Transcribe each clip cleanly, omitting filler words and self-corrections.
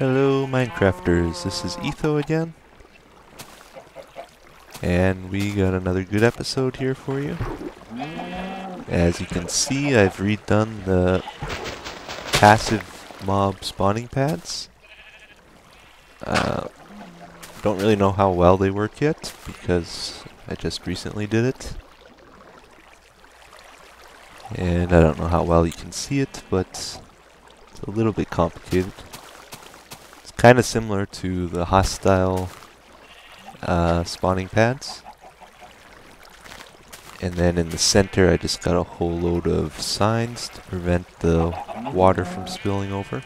Hello Minecrafters, this is Etho again, and we got another good episode here for you. As you can see, I've redone the passive mob spawning pads. Don't really know how well they work yet, because I just recently did it. And I don't know how well you can see it, but it's a little bit complicated. Kind of similar to the hostile spawning pads. And then in the center I just got a whole load of signs to prevent the water from spilling over.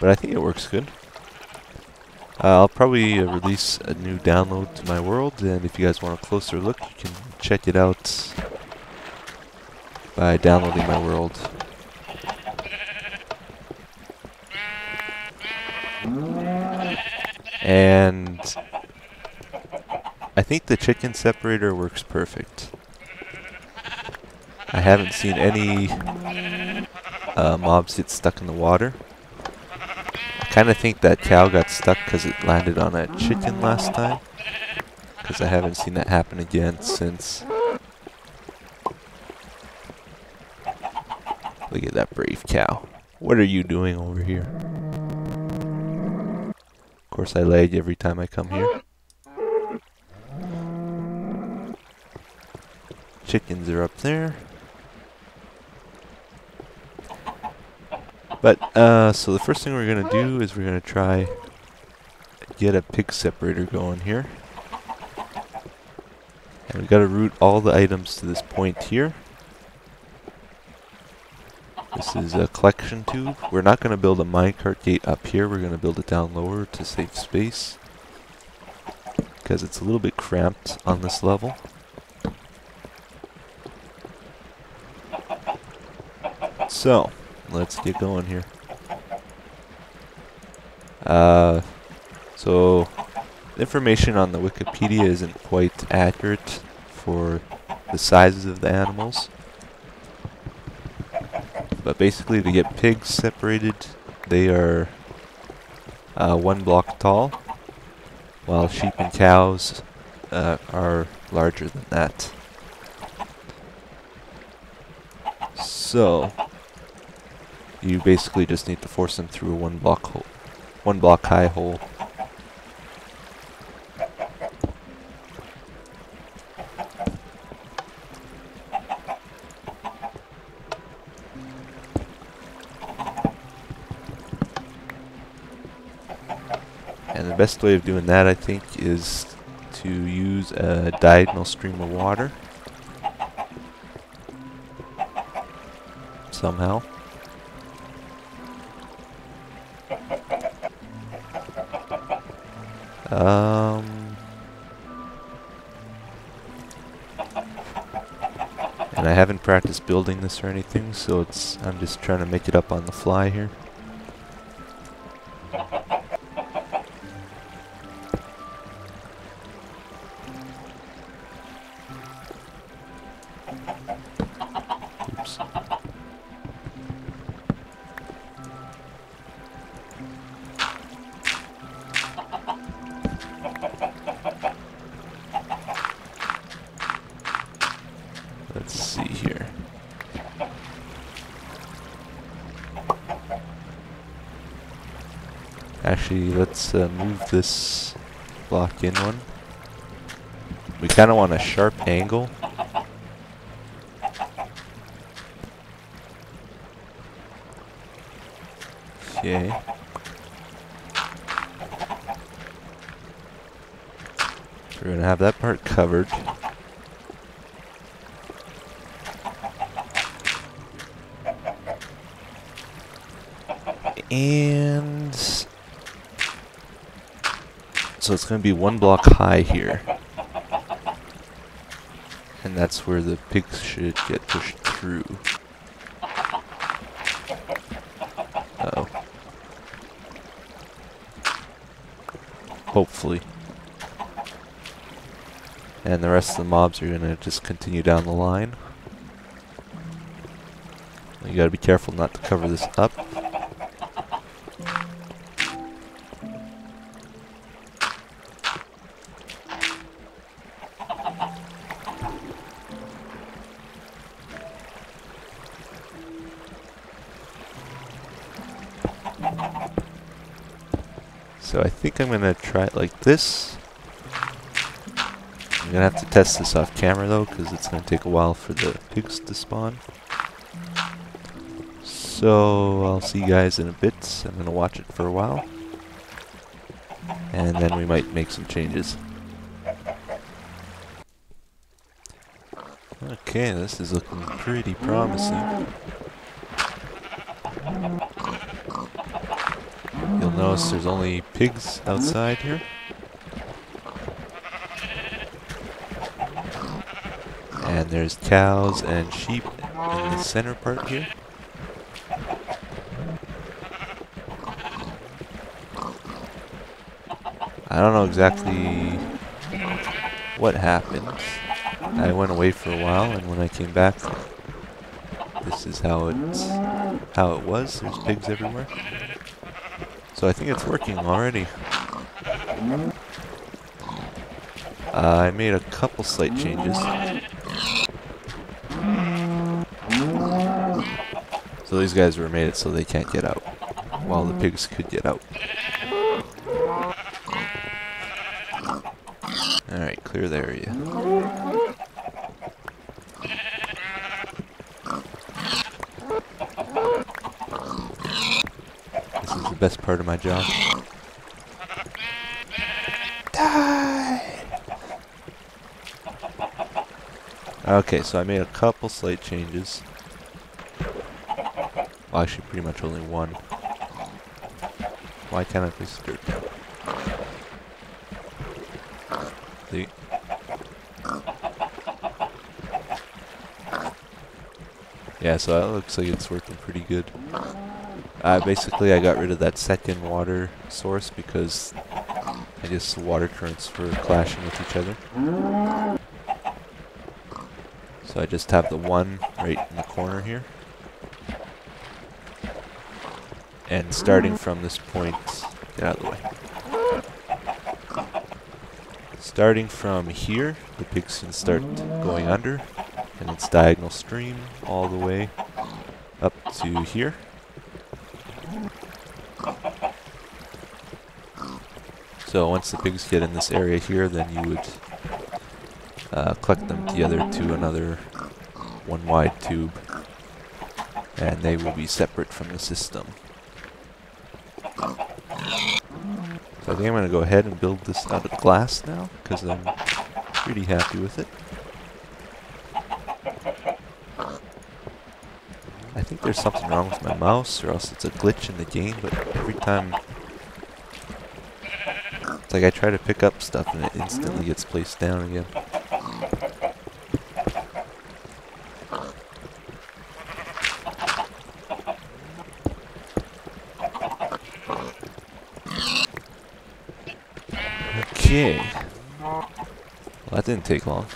But I think it works good. I'll probably release a new download to my world, and if you guys want a closer look you can check it out by downloading my world. And I think the chicken separator works perfect. I haven't seen any mobs get stuck in the water. I kind of think that cow got stuck because it landed on a chicken last time, because I haven't seen that happen again since. Look at that brave cow. What are you doing over here? Of course I lag every time I come here. Chickens are up there. But so the first thing we're gonna do is we're gonna try get a pig separator going here. And we gotta route all the items to this point here. This is a collection tube. We're not going to build a minecart gate up here. We're going to build it down lower to save space, because it's a little bit cramped on this level. So, let's get going here. So, the information on the Wikipedia isn't quite accurate for the sizes of the animals. But basically, to get pigs separated, they are 1 block tall, while sheep and cows are larger than that. So you basically just need to force them through a 1 block hole, 1 block high hole. And the best way of doing that, I think, is to use a diagonal stream of water somehow. And I haven't practiced building this or anything, so I'm just trying to make it up on the fly here. Let's see here. Actually, let's move this block in one. We kind of want a sharp angle. Okay. So we're going to have that part covered. And so it's going to be 1 block high here, and that's where the pigs should get pushed through. Uh-oh. Hopefully. And the rest of the mobs are going to just continue down the line. You gotta be careful not to cover this up. So I think I'm gonna try it like this. I'm gonna have to test this off camera though, because it's gonna take a while for the pigs to spawn. So I'll see you guys in a bit. I'm gonna watch it for a while, and then we might make some changes. Okay, this is looking pretty promising. You'll notice there's only pigs outside here. And there's cows and sheep in the center part here. I don't know exactly what happened. I went away for a while, and when I came back, this is how it was. There's pigs everywhere. So I think it's working already. I made a couple slight changes. So these guys were made it so they can't get out, while the pigs could get out. Alright, clear the area. Best part of my job. Die! Okay, so I made a couple slight changes. Well, actually, pretty much only one. Why can't I place dirt down? See? Yeah, so that looks like it's working pretty good. Basically, I got rid of that second water source because I guess the water currents were clashing with each other. So I just have the one right in the corner here. And starting from this point, get out of the way. Starting from here, the pigs can start going under, and it's diagonal stream all the way up to here. So once the pigs get in this area here, then you would collect them together to another one wide tube, and they will be separate from the system. So I think I'm going to go ahead and build this out of glass now, because I'm pretty happy with it. I think there's something wrong with my mouse, or else it's a glitch in the game, but every time like I try to pick up stuff and it instantly gets placed down again. Okay. Well, that didn't take long.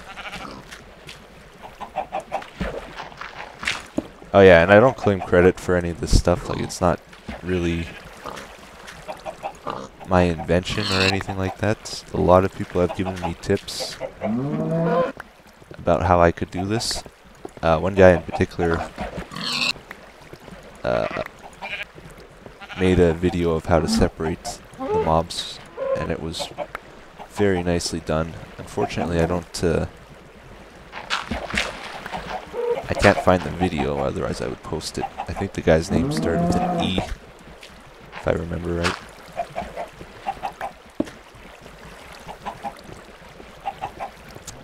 Oh yeah, and I don't claim credit for any of this stuff. Like, it's not really my invention or anything like that. A lot of people have given me tips about how I could do this. One guy in particular made a video of how to separate the mobs, and it was very nicely done. Unfortunately, I can't find the video, otherwise I would post it. I think the guy's name started with an E, if I remember right.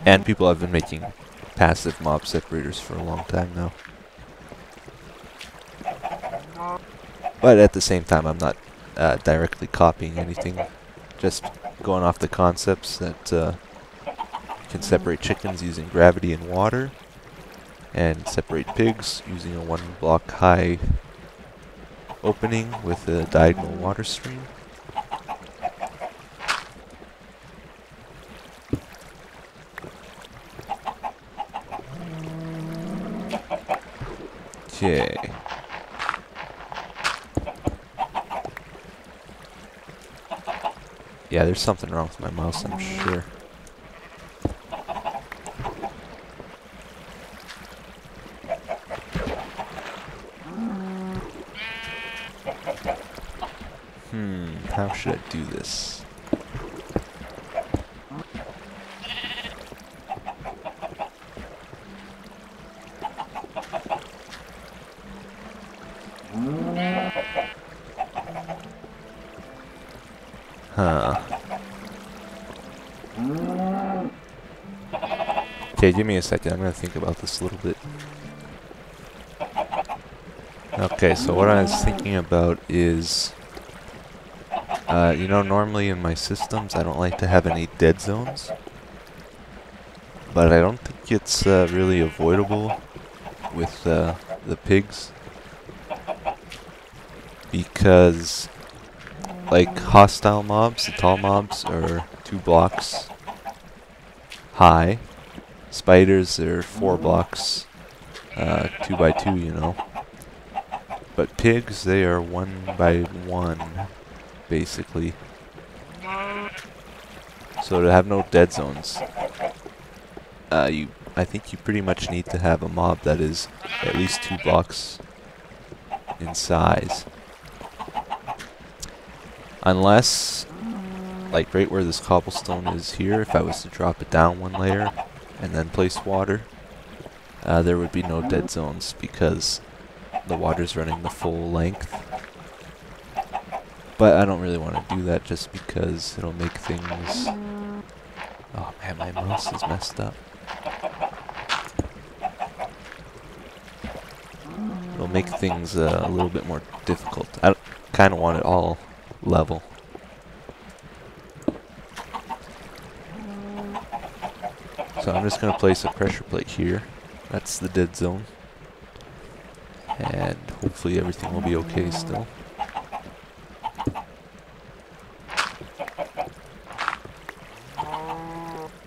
And people have been making passive mob separators for a long time now. But at the same time, I'm not directly copying anything. Just going off the concepts that you can separate chickens using gravity and water, and separate pigs using a one block high opening with a diagonal water stream. Okay. Yeah, there's something wrong with my mouse, I'm sure. How should I do this? Huh. Okay, give me a second. I'm gonna think about this a little bit. Okay, so what I was thinking about is... you know, normally in my systems, I don't like to have any dead zones. But I don't think it's really avoidable with the pigs. Because... like hostile mobs, the tall mobs are 2 blocks high. Spiders are 4 blocks, 2 by 2, you know. But pigs, they are 1 by 1, basically. So to have no dead zones, I think you pretty much need to have a mob that is at least 2 blocks in size. Unless, like right where this cobblestone is here, if I was to drop it down 1 layer and then place water, there would be no dead zones because the water's running the full length. But I don't really want to do that just because it'll make things... Oh man, my mouse is messed up. It'll make things a little bit more difficult. I kind of want it all level. So I'm just going to place a pressure plate here. That's the dead zone. And hopefully everything will be okay still.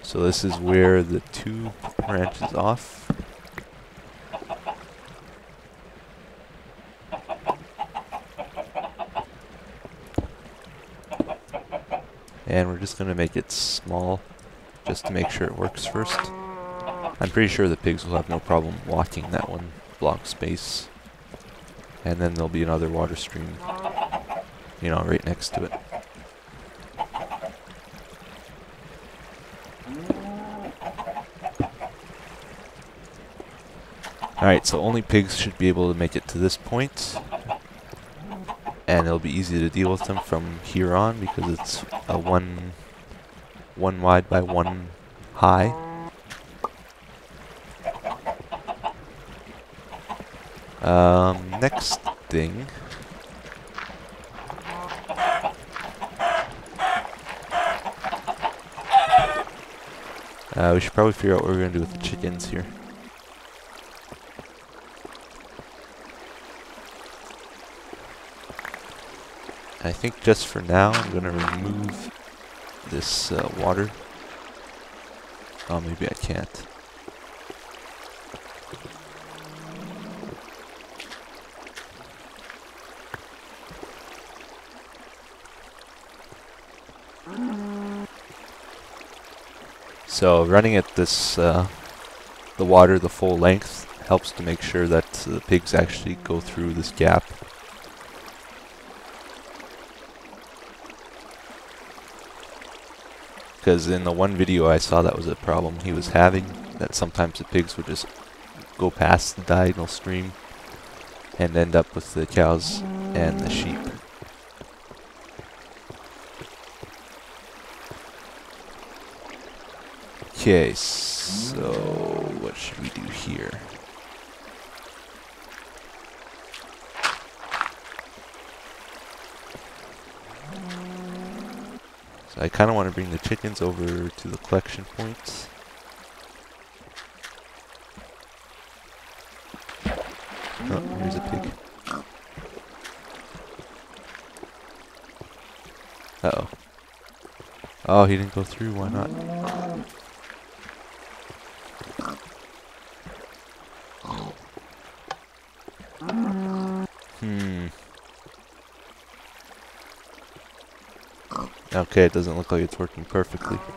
So this is where the 2 branches off. And we're just going to make it small, just to make sure it works first. I'm pretty sure the pigs will have no problem walking that 1 block space. And then there'll be another water stream, you know, right next to it. Alright, so only pigs should be able to make it to this point. And it'll be easy to deal with them from here on because it's a 1 wide by 1 high. Next thing. We should probably figure out what we're gonna do with the chickens here. I think just for now, I'm going to remove this water. Oh, maybe I can't. So running at this, the water the full length helps to make sure that the pigs actually go through this gap. Because in the one video I saw that was a problem he was having, that sometimes the pigs would just go past the diagonal stream and end up with the cows and the sheep. Okay, so what should we do here? I kind of want to bring the chickens over to the collection point. Oh, here's a pig. Uh-oh. Oh, he didn't go through, why not? Okay, it doesn't look like it's working perfectly. I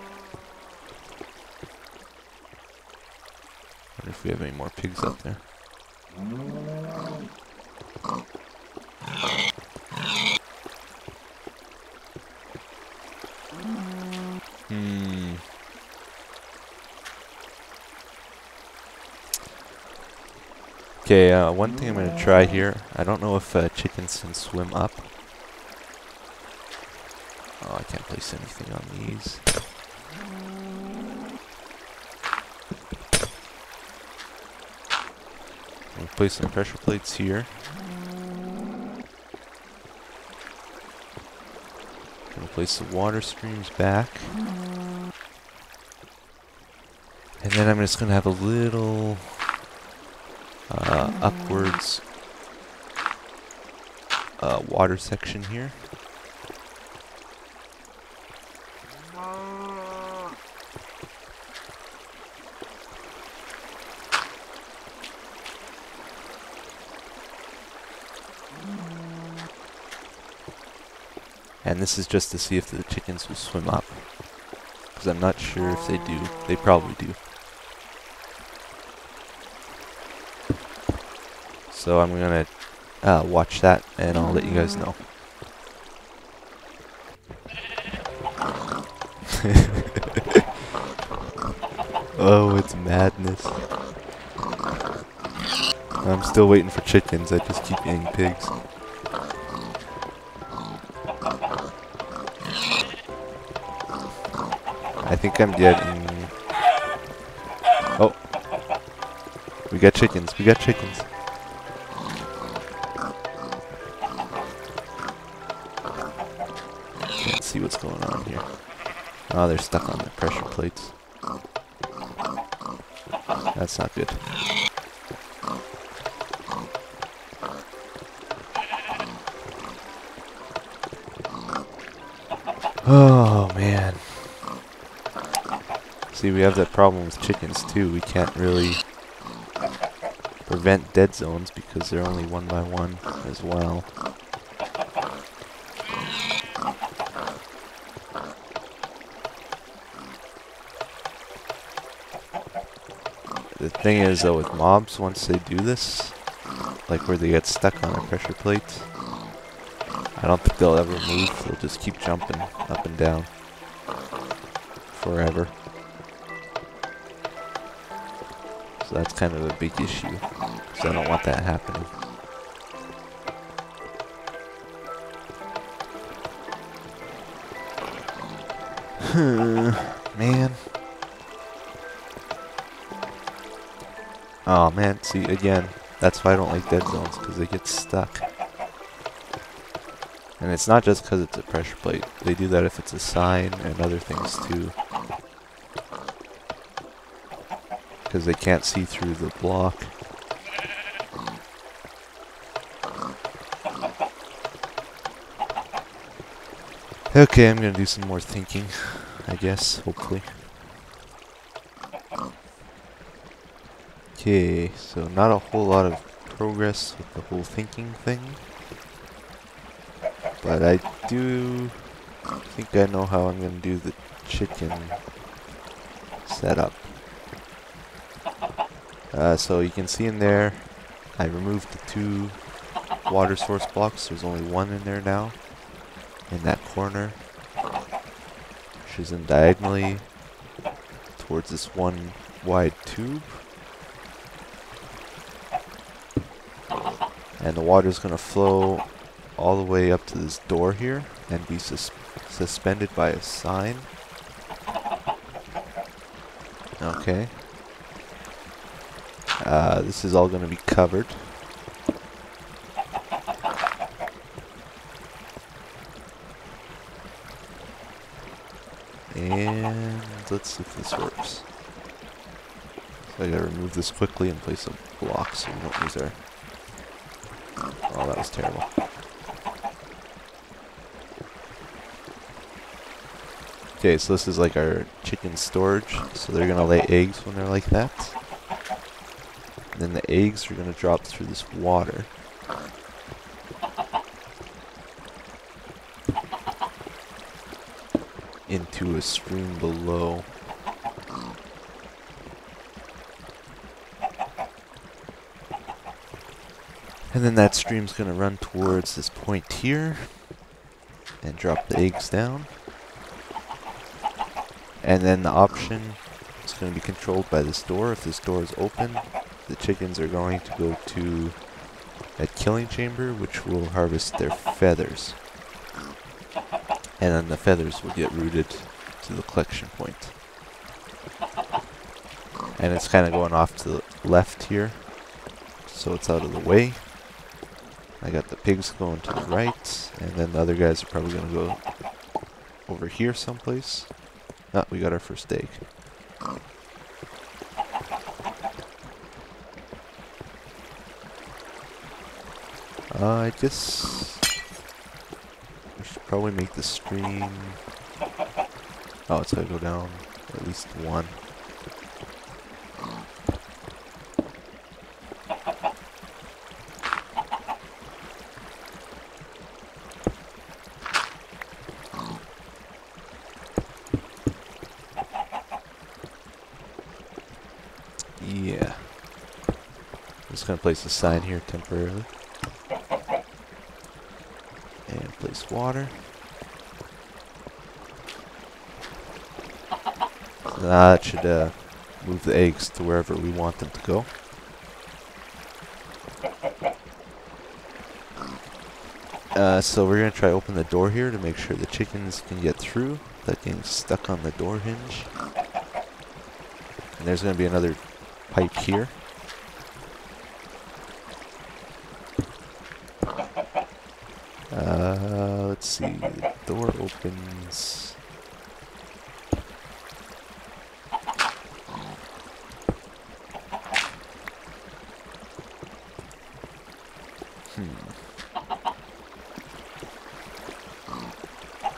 wonder if we have any more pigs out there. Okay, one thing I'm going to try here, I don't know if chickens can swim up. Oh, I can't place anything on these. I'm going to place some pressure plates here. I'm going to place the water streams back. And then I'm just going to have a little... upwards water section here. And this is just to see if the chickens will swim up, because I'm not sure if they do. They probably do. So I'm gonna watch that, and I'll let you guys know. Oh, it's madness. I'm still waiting for chickens, I just keep eating pigs. I think I'm getting... Oh! We got chickens, we got chickens. See what's going on here. Oh, they're stuck on the pressure plates. That's not good. Oh, man. See, we have that problem with chickens, too. We can't really prevent dead zones because they're only one by one as well. The thing is, though, with mobs, once they do this, like where they get stuck on a pressure plate, I don't think they'll ever move. They'll just keep jumping up and down forever. So that's kind of a big issue, because I don't want that happening. Man. Oh man, see, again, that's why I don't like dead zones, because they get stuck. And it's not just because it's a pressure plate. They do that if it's a sign and other things too. Because they can't see through the block. Okay, I'm going to do some more thinking, I guess, hopefully. Okay, so not a whole lot of progress with the whole thinking thing, but I do think I know how I'm going to do the chicken setup. So you can see in there, I removed the 2 water source blocks. There's only 1 in there now, in that corner, which is in diagonally towards this 1 wide tube. And the water is going to flow all the way up to this door here and be suspended by a sign. Okay. This is all going to be covered. And let's see if this works. So I got to remove this quickly and place a block so we don't lose our... Oh, that was terrible. Okay, so this is like our chicken storage. So they're going to lay eggs when they're like that. And then the eggs are going to drop through this water. into a stream below. And then that stream's gonna run towards this point here and drop the eggs down. And then the option is gonna be controlled by this door. If this door is open, the chickens are going to go to a killing chamber, which will harvest their feathers. And then the feathers will get routed to the collection point. And it's kind of going off to the left here, so it's out of the way. I got the pigs going to the right, and then the other guys are probably going to go over here someplace. Ah, we got our first egg. I guess we should probably make the stream... Oh, it's going to go down at least one. Yeah. I'm just going to place a sign here temporarily. And place water. That should move the eggs to wherever we want them to go. So we're going to try open the door here to make sure the chickens can get through without getting stuck on the door hinge. And there's going to be another pipe here. Let's see, the door opens.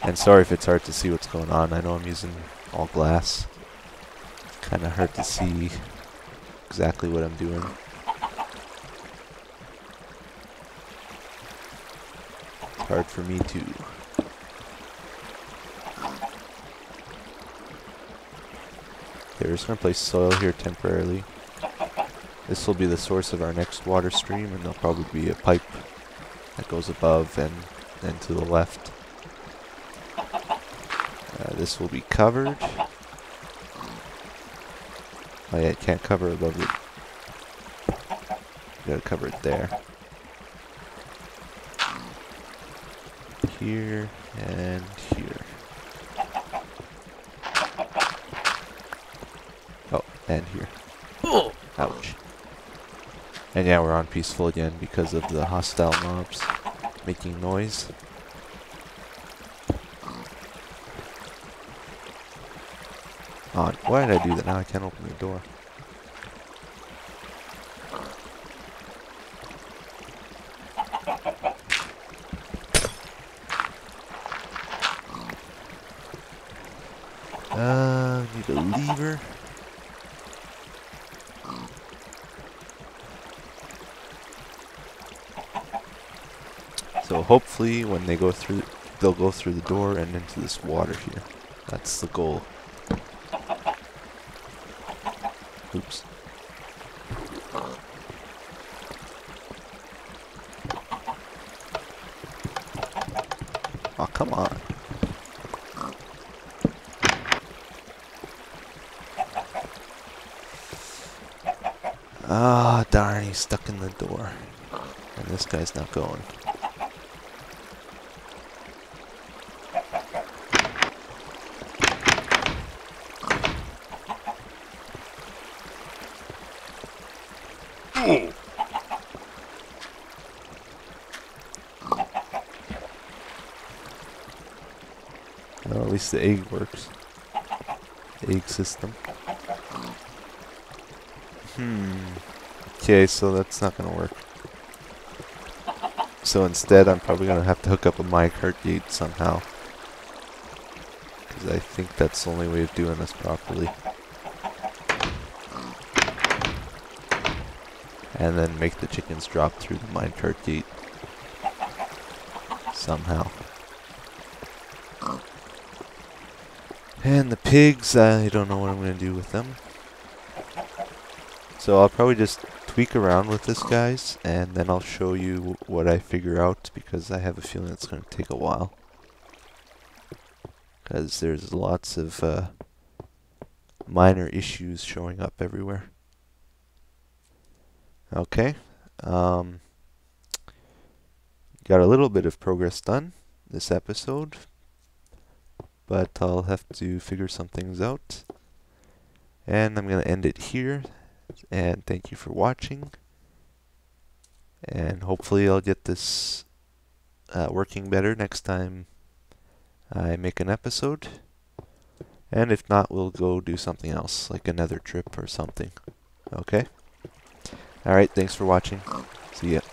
And sorry if it's hard to see what's going on. I know I'm using all glass. It's kind of hard to see exactly what I'm doing. It's hard for me too. Okay, we're just gonna place soil here temporarily. This will be the source of our next water stream, and there'll probably be a pipe that goes above and then to the left. This will be covered. Oh yeah, it can't cover above it. You gotta cover it there. Here and here. Oh, and here. Ouch. And yeah, we're on peaceful again because of the hostile mobs making noise. Why did I do that? Now I can't open the door. Need a lever. So hopefully when they go through, they'll go through the door and into this water here. That's the goal. Oops. Oh, come on. Ah, darn, he's stuck in the door. And this guy's not going. Well, at least the egg works. The egg system. Okay, so that's not gonna work. So instead, I'm probably gonna have to hook up a minecart gate somehow. Because I think that's the only way of doing this properly. And then make the chickens drop through the minecart gate somehow. And the pigs, I don't know what I'm going to do with them. So I'll probably just tweak around with this, guys, and then I'll show you what I figure out, because I have a feeling it's going to take a while. Because there's lots of minor issues showing up everywhere. Okay, got a little bit of progress done this episode, but I'll have to figure some things out. And I'm going to end it here, and thank you for watching. And hopefully I'll get this working better next time I make an episode. And if not, we'll go do something else, like another trip or something. Okay? Alright, thanks for watching. See ya.